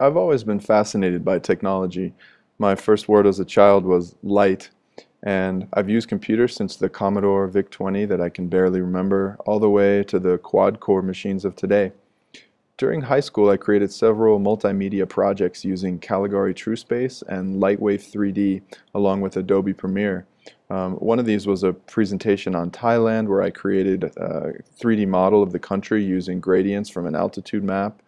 I've always been fascinated by technology. My first word as a child was light, and I've used computers since the Commodore VIC-20 that I can barely remember, all the way to the quad-core machines of today. During high school, I created several multimedia projects using Caligari TrueSpace and LightWave 3D, along with Adobe Premiere. One of these was a presentation on Thailand, where I created a 3D model of the country using gradients from an altitude map.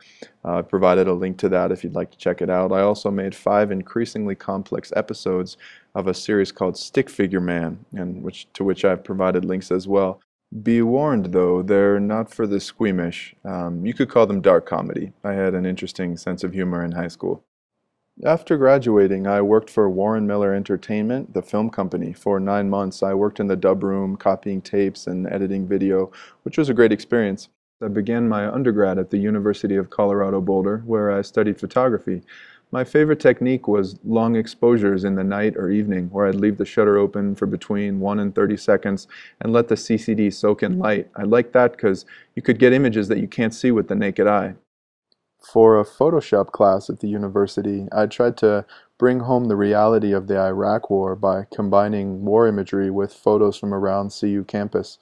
I provided a link to that if you'd like to check it out. I also made 5 increasingly complex episodes of a series called Stick Figure Man, and to which I've provided links as well. Be warned, though, they're not for the squeamish. You could call them dark comedy. I had an interesting sense of humor in high school. After graduating, I worked for Warren Miller Entertainment, the film company, for 9 months. I worked in the dub room, copying tapes and editing video, which was a great experience. I began my undergrad at the University of Colorado Boulder, where I studied photography. My favorite technique was long exposures in the night or evening, where I'd leave the shutter open for between 1 and 30 seconds and let the CCD soak in light. I liked that because you could get images that you can't see with the naked eye. For a Photoshop class at the university, I tried to bring home the reality of the Iraq War by combining war imagery with photos from around CU campus.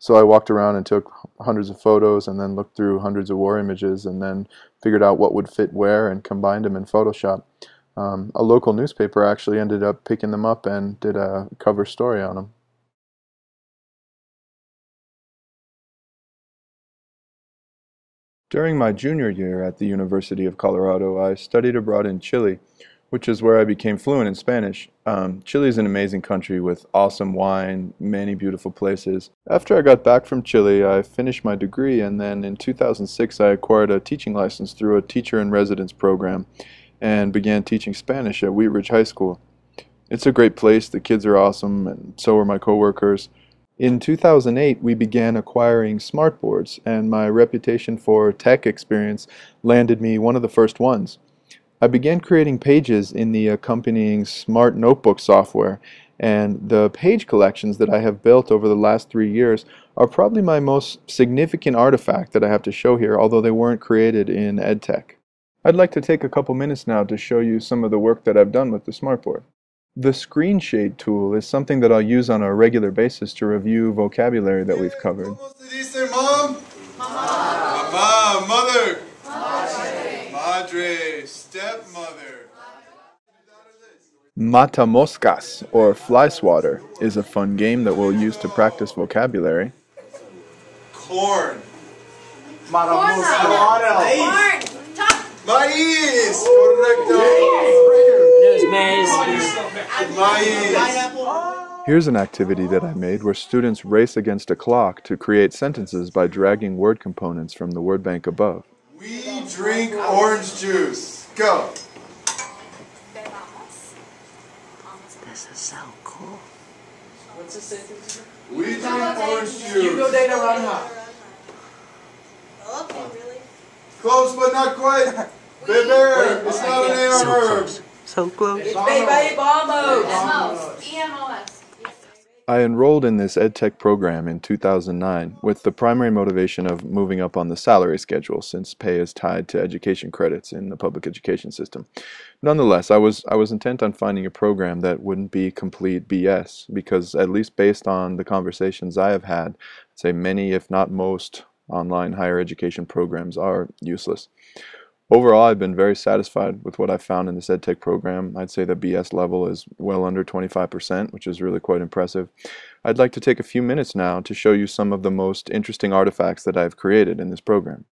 So I walked around and took hundreds of photos, and then looked through hundreds of war images, and then figured out what would fit where and combined them in Photoshop. A local newspaper actually ended up picking them up and did a cover story on them. During my junior year at the University of Colorado, I studied abroad in Chile, which is where I became fluent in Spanish. Chile is an amazing country with awesome wine, many beautiful places. After I got back from Chile, I finished my degree, and then in 2006 I acquired a teaching license through a teacher-in-residence program and began teaching Spanish at Wheat Ridge High School. It's a great place, the kids are awesome, and so are my coworkers. In 2008, we began acquiring Smart Boards, and my reputation for tech experience landed me one of the first ones. I began creating pages in the accompanying Smart Notebook software, and the page collections that I have built over the last 3 years are probably my most significant artifact that I have to show here, although they weren't created in EdTech. I'd like to take a couple minutes now to show you some of the work that I've done with the SmartBoard. The Screen Shade tool is something that I'll use on a regular basis to review vocabulary that we've covered. ¿Cómo se dice, Mom? Mama. Mama. Mother. Madre, stepmother. Matamoscas, or fly swatter, is a fun game that we'll use to practice vocabulary. Corn. Matamoscas. Maíz. Correcto. There's maize. Here's an activity that I made where students race against a clock to create sentences by dragging word components from the word bank above. We drink orange juice. Go. This is so cool. What's the sentence? We drink orange juice. You go date around her. Okay, really? Close but not quite. Beber. It's not an air verb. So close. It's bebe vamos. EMOS. I enrolled in this EdTech program in 2009 with the primary motivation of moving up on the salary schedule, since pay is tied to education credits in the public education system. Nonetheless, I was intent on finding a program that wouldn't be complete BS, because at least based on the conversations I have had, I'd say many, if not most, online higher education programs are useless. Overall, I've been very satisfied with what I've found in this EdTech program. I'd say the BS level is well under 25%, which is really quite impressive. I'd like to take a few minutes now to show you some of the most interesting artifacts that I've created in this program.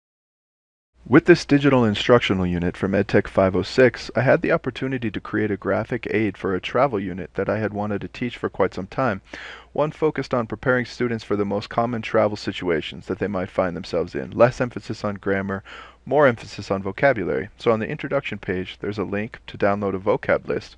With this digital instructional unit from EdTech 506, I had the opportunity to create a graphic aid for a travel unit that I had wanted to teach for quite some time, one focused on preparing students for the most common travel situations that they might find themselves in, less emphasis on grammar, more emphasis on vocabulary. So on the introduction page, there's a link to download a vocab list.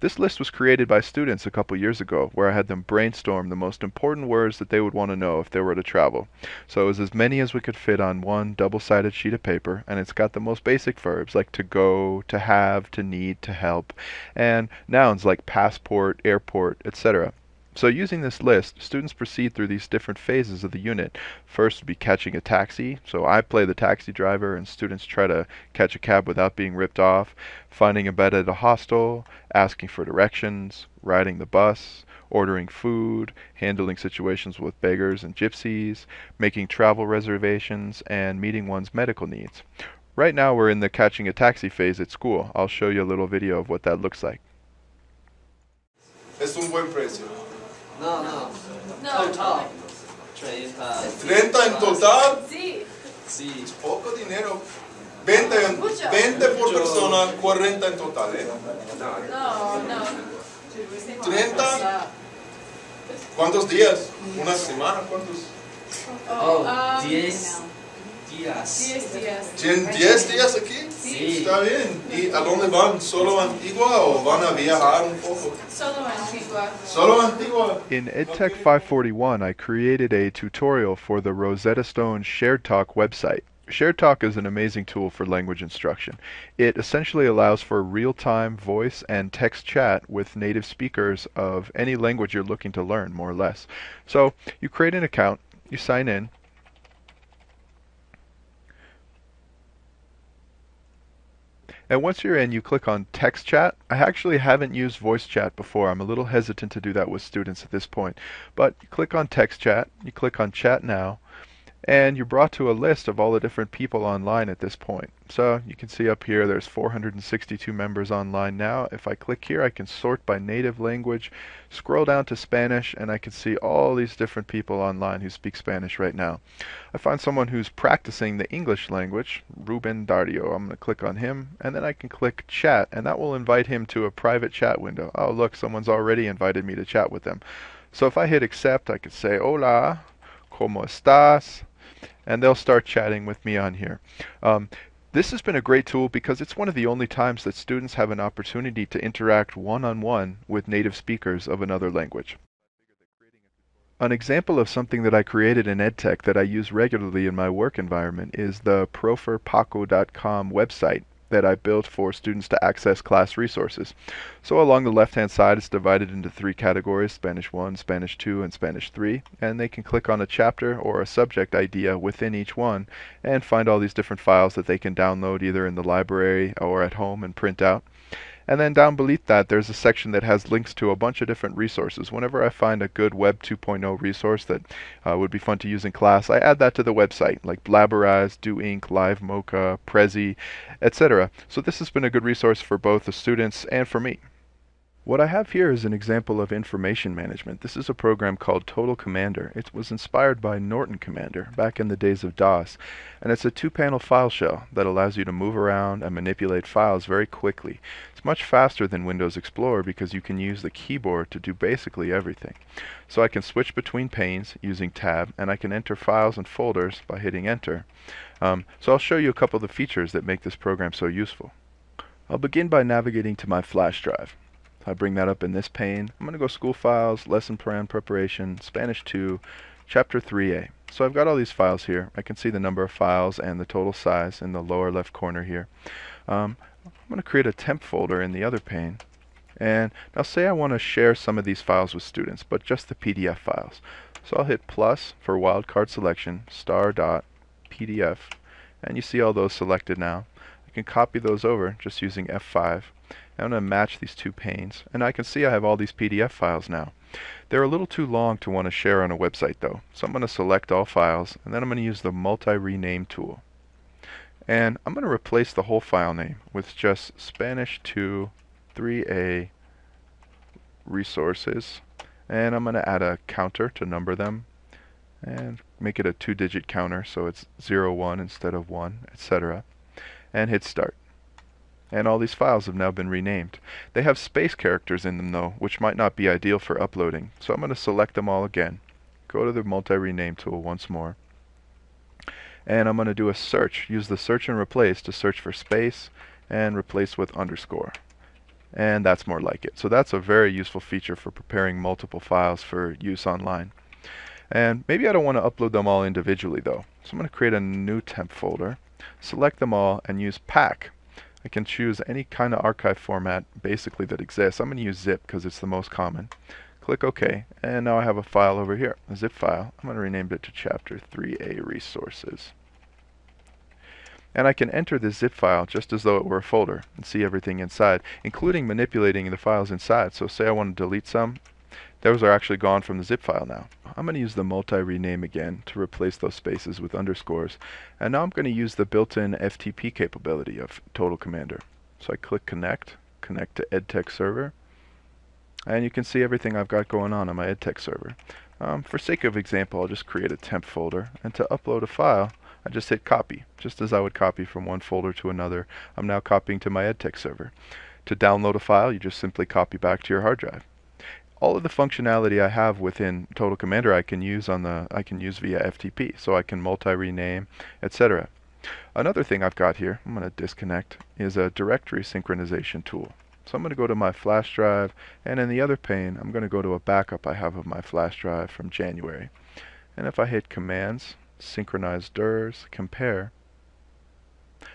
This list was created by students a couple years ago, where I had them brainstorm the most important words that they would want to know if they were to travel. So it was as many as we could fit on one double-sided sheet of paper, and it's got the most basic verbs like to go, to have, to need, to help, and nouns like passport, airport, etc. So using this list, students proceed through these different phases of the unit. First would be catching a taxi. So I play the taxi driver and students try to catch a cab without being ripped off, finding a bed at a hostel, asking for directions, riding the bus, ordering food, handling situations with beggars and gypsies, making travel reservations, and meeting one's medical needs. Right now we're in the catching a taxi phase at school. I'll show you a little video of what that looks like. Es un buen precio. No, no. No. Total. 30 en total. Sí. Sí. Es poco dinero. 20 por persona, 40 en total, ¿eh? No, no. 30. ¿Cuántos días? ¿Una semana? ¿Cuántos? Oh, 10 días. 10 días aquí? Sí. Está bien. ¿Y a dónde van? ¿Solo Antigua o van a viajar un poco? Solo Antigua. Solo Antigua. In EdTech 541, I created a tutorial for the Rosetta Stone Shared Talk website. Shared Talk is an amazing tool for language instruction. It essentially allows for real-time voice and text chat with native speakers of any language you're looking to learn, more or less. So you create an account, you sign in, and once you're in, you click on text chat. I actually haven't used voice chat before. I'm a little hesitant to do that with students at this point. But you click on text chat, you click on chat now, and you're brought to a list of all the different people online at this point. So you can see up here there's 462 members online now. If I click here, I can sort by native language, scroll down to Spanish, and I can see all these different people online who speak Spanish right now. I find someone who's practicing the English language, Ruben Dario. I'm going to click on him, and then I can click chat, and that will invite him to a private chat window. Oh, look, someone's already invited me to chat with them. So if I hit accept, I can say, hola, ¿cómo estás? And they'll start chatting with me on here. This has been a great tool because it's one of the only times that students have an opportunity to interact one-on-one with native speakers of another language. An example of something that I created in EdTech that I use regularly in my work environment is the proferpaco.com website that I built for students to access class resources. So along the left-hand side, it's divided into three categories, Spanish 1, Spanish 2, and Spanish 3, and they can click on a chapter or a subject idea within each one and find all these different files that they can download either in the library or at home and print out. And then down beneath that, there's a section that has links to a bunch of different resources. Whenever I find a good Web 2.0 resource that would be fun to use in class, I add that to the website, like Blabberize, Do Ink, Live Mocha, Prezi, etc. So this has been a good resource for both the students and for me. What I have here is an example of information management. This is a program called Total Commander. It was inspired by Norton Commander back in the days of DOS, and it's a two-panel file shell that allows you to move around and manipulate files very quickly. It's much faster than Windows Explorer because you can use the keyboard to do basically everything. So I can switch between panes using tab, and I can enter files and folders by hitting enter. So I'll show you a couple of the features that make this program so useful. I'll begin by navigating to my flash drive. I bring that up in this pane. I'm going to go School Files, Lesson Plan Preparation, Spanish 2, Chapter 3A. So I've got all these files here. I can see the number of files and the total size in the lower left corner here. I'm going to create a temp folder in the other pane. And now say I want to share some of these files with students, but just the PDF files. So I'll hit plus for wildcard selection, star.pdf, and you see all those selected now. I can copy those over just using F5. I'm going to match these two panes, and I can see I have all these PDF files now. They're a little too long to want to share on a website though, so I'm going to select all files, and then I'm going to use the multi-rename tool. And I'm going to replace the whole file name with just Spanish 2 3A resources, and I'm going to add a counter to number them, and make it a two-digit counter so it's 0, 1 instead of 1, etc. And hit start. And all these files have now been renamed. They have space characters in them though, which might not be ideal for uploading. So I'm going to select them all again. Go to the multi-rename tool once more. And I'm going to do a search. Use the search and replace to search for space and replace with underscore. And that's more like it. So that's a very useful feature for preparing multiple files for use online. And maybe I don't want to upload them all individually though. So I'm going to create a new temp folder. Select them all and use pack. I can choose any kind of archive format basically that exists. I'm going to use zip because it's the most common. Click OK, and now I have a file over here, a zip file. I'm going to rename it to Chapter 3A Resources. And I can enter this zip file just as though it were a folder and see everything inside, including manipulating the files inside. So say I want to delete some. Those are actually gone from the zip file now. I'm going to use the multi-rename again to replace those spaces with underscores. And now I'm going to use the built-in FTP capability of Total Commander. So I click Connect, Connect to EdTech Server. And you can see everything I've got going on my EdTech server. For sake of example, I'll just create a temp folder, and to upload a file, I just hit copy, just as I would copy from one folder to another. I'm now copying to my EdTech server. To download a file, you just simply copy back to your hard drive. All of the functionality I have within Total Commander, I can use via FTP, so I can multi-rename, etc. Another thing I've got here, I'm going to disconnect, is a directory synchronization tool. So I'm going to go to my flash drive, and in the other pane, I'm going to go to a backup I have of my flash drive from January. And if I hit Commands, Synchronize DIRs, Compare,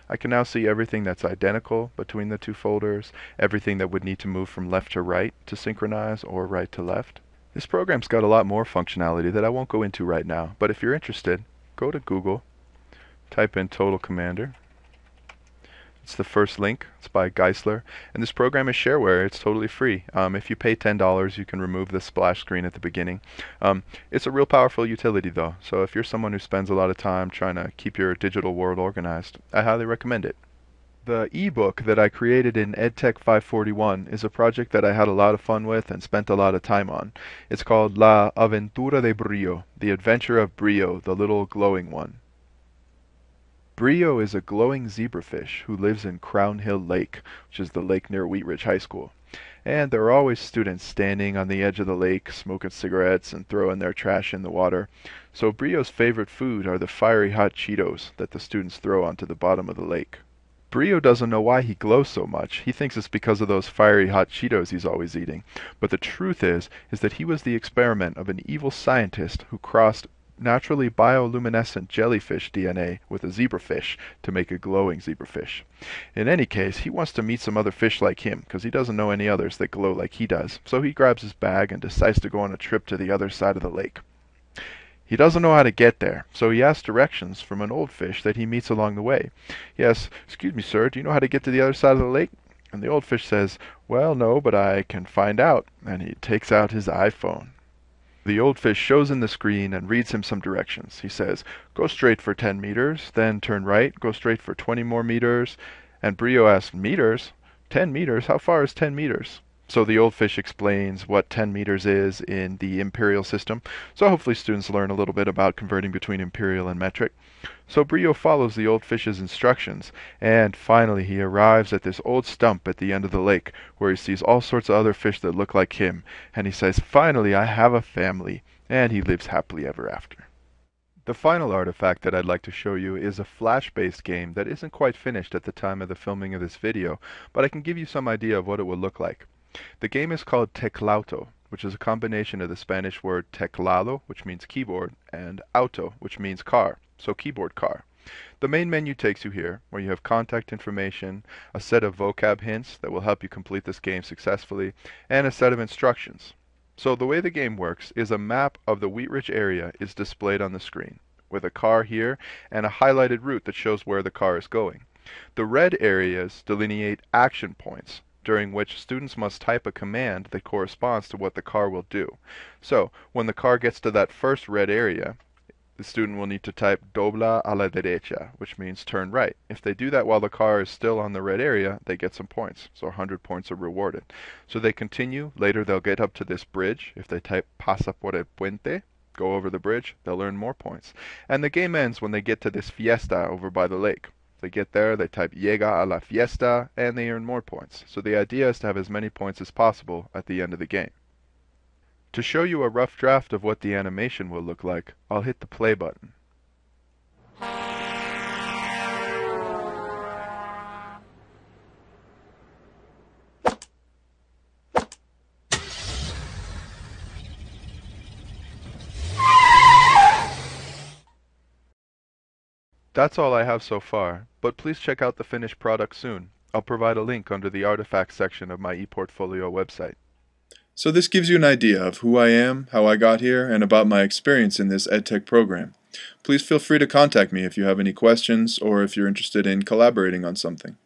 I can now see everything that's identical between the two folders, everything that would need to move from left to right to synchronize or right to left. This program's got a lot more functionality that I won't go into right now, but if you're interested, go to Google, type in Total Commander. It's the first link. It's by Geisler. And this program is shareware. It's totally free. If you pay $10, you can remove the splash screen at the beginning. It's a real powerful utility, though. So if you're someone who spends a lot of time trying to keep your digital world organized, I highly recommend it. The ebook that I created in EdTech 541 is a project that I had a lot of fun with and spent a lot of time on. It's called La Aventura de Brio, The Adventure of Brio, the Little Glowing One. Brio is a glowing zebrafish who lives in Crown Hill Lake, which is the lake near Wheat Ridge High School. And there are always students standing on the edge of the lake, smoking cigarettes and throwing their trash in the water. So Brio's favorite food are the fiery hot Cheetos that the students throw onto the bottom of the lake. Brio doesn't know why he glows so much. He thinks it's because of those fiery hot Cheetos he's always eating. But the truth is that he was the experiment of an evil scientist who crossed naturally bioluminescent jellyfish DNA with a zebrafish to make a glowing zebrafish. In any case, he wants to meet some other fish like him because he doesn't know any others that glow like he does. So he grabs his bag and decides to go on a trip to the other side of the lake. He doesn't know how to get there, so he asks directions from an old fish that he meets along the way. He asks, "Excuse me, sir, do you know how to get to the other side of the lake?" And the old fish says, "Well, no, but I can find out." And he takes out his iPhone. The old fish shows him the screen and reads him some directions. He says, "Go straight for 10 meters, then turn right, go straight for 20 more meters." And Brio asks, "Meters? 10 meters? How far is 10 meters?" So the old fish explains what 10 meters is in the imperial system. So hopefully students learn a little bit about converting between imperial and metric. So Brio follows the old fish's instructions, and finally he arrives at this old stump at the end of the lake, where he sees all sorts of other fish that look like him, and he says, "Finally, I have a family," and he lives happily ever after. The final artifact that I'd like to show you is a Flash-based game that isn't quite finished at the time of the filming of this video, but I can give you some idea of what it will look like. The game is called Teclauto, which is a combination of the Spanish word teclado, which means keyboard, and auto, which means car. So keyboard car. The main menu takes you here, where you have contact information, a set of vocab hints that will help you complete this game successfully, and a set of instructions. So the way the game works is a map of the Wheat Ridge area is displayed on the screen, with a car here and a highlighted route that shows where the car is going. The red areas delineate action points, during which students must type a command that corresponds to what the car will do. So when the car gets to that first red area, the student will need to type "dobla a la derecha," which means turn right. If they do that while the car is still on the red area, they get some points. So 100 points are rewarded. So they continue. Later they'll get up to this bridge. If they type "pasa por el puente," go over the bridge, they'll earn more points. And the game ends when they get to this fiesta over by the lake. They get there, they type "llega a la fiesta," and they earn more points. So the idea is to have as many points as possible at the end of the game. To show you a rough draft of what the animation will look like, I'll hit the play button. That's all I have so far, but please check out the finished product soon. I'll provide a link under the artifacts section of my ePortfolio website. So this gives you an idea of who I am, how I got here, and about my experience in this EdTech program. Please feel free to contact me if you have any questions or if you're interested in collaborating on something.